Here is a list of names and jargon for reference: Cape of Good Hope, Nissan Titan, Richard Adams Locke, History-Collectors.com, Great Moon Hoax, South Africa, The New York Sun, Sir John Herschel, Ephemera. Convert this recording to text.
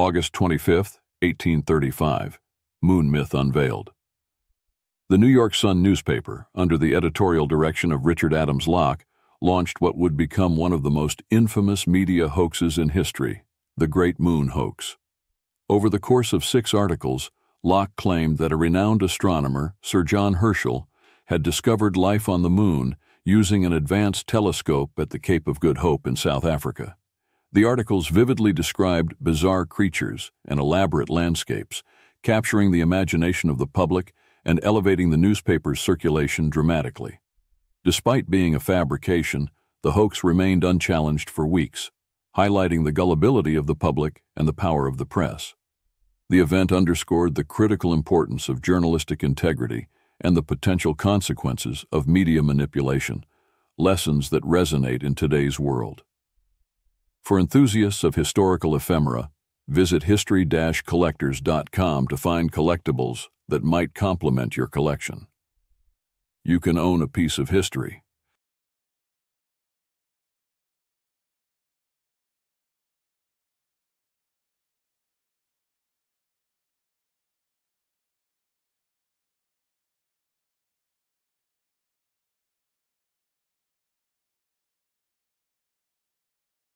August 25, 1835, Moon Myth Unveiled. The New York Sun newspaper, under the editorial direction of Richard Adams Locke, launched what would become one of the most infamous media hoaxes in history, the Great Moon Hoax. Over the course of 6 articles, Locke claimed that a renowned astronomer, Sir John Herschel, had discovered life on the moon using an advanced telescope at the Cape of Good Hope in South Africa. The articles vividly described bizarre creatures and elaborate landscapes, capturing the imagination of the public and elevating the newspaper's circulation dramatically. Despite being a fabrication, the hoax remained unchallenged for weeks, highlighting the gullibility of the public and the power of the press. The event underscored the critical importance of journalistic integrity and the potential consequences of media manipulation, lessons that resonate in today's world. For enthusiasts of historical ephemera, visit History-Collectors.com to find collectibles that might complement your collection. You can own a piece of history.